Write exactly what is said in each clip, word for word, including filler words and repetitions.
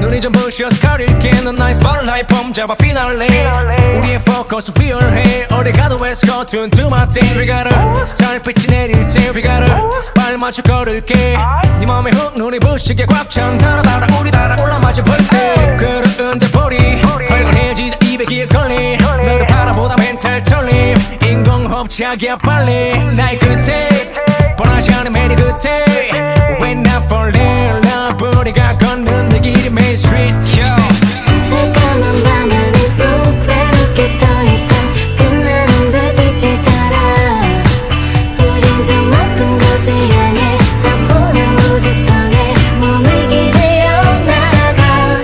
눈이 좀 부셔 가릴게 넌 나의 spotlight 폼잡아 finale 우리의 focus 위얼해 어디 가도 west coast to my team We gotta 달빛이 내릴 때 We gotta 발 맞춰 걸을게 네 맘에 훅 눈이 부시게 꽉 찬 달아 달아 우리 달아 올라 마셔 버릴 때 그릇은 대포리 발건해지다 입에 기억 걸리 너를 바라보다 멘탈 털림 인공호흡 차게 빨리 나의 끝에 뻔하지 않은 매니 끝에 When I fall in love 우리가 걷는 내 길이 Main Street Yo. 새까만 밤하늘 속 외롭게 떠있던 빛나는 별빛을 따라 우린 저 높은 곳을 향해 다 보는 우주선에 몸을 기대어 날아가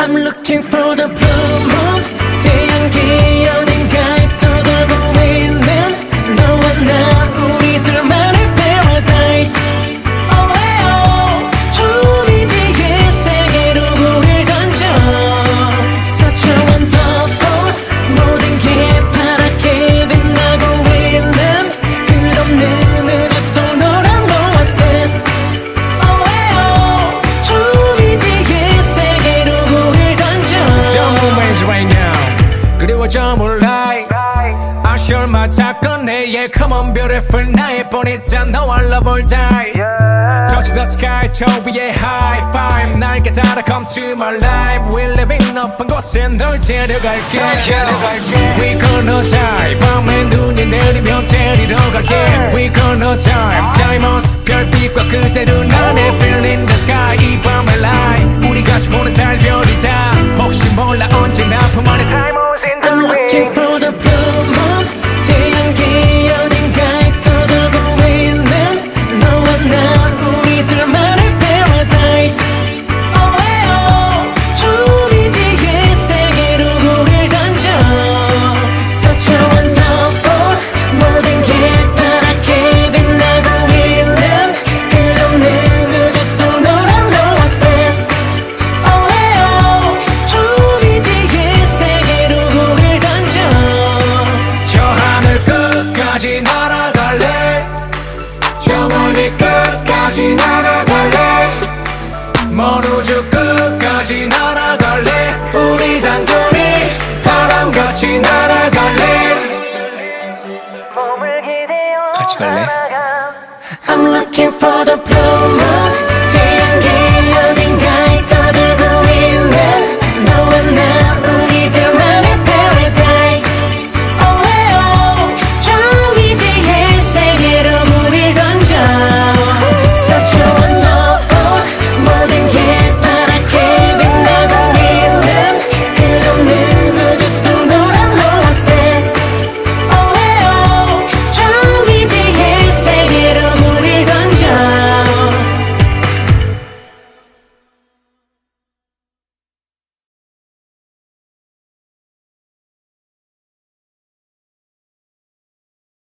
I'm looking for the blue moon 태양이 어딘가에 떠돌고 있는 너와 나 우리 둘만 그리워져 몰라 I'm sure my 작건 내일 Come on beautiful 나의 뻔했다 너와 love all die Touch the sky 저 위에 high five 날개 따라 come to my life We're living 높은 곳에 널 데려갈게 We gonna die 밤에 눈이 내리면 데리러 갈게 We gonna die Diamonds 별빛과 그대로 나네 Feel in the sky 이 밤의 light 우리 같이 보는 달별이다 혹시 몰라 언제나 품 안에 time I'm looking for the blue moon 태양이 어딘가에 떠돌고 있는 너와 나 우리 둘만의 paradise Oh hey oh 초미지의 세계로 우릴 던져 Such a wonderful 모든 게 파랗게 빛나고 있는 끝없는 우주 속 너랑 너와 셋 Oh hey oh 초미지의 세계로 우릴 던져 저 하늘 끝까지 날아갈래 저 멀리 끝까지 날아갈래 먼 우주 끝까지 날아갈래 우리 단둘이 바람같이 날아갈래 같이 갈래? I'm looking for the blue moon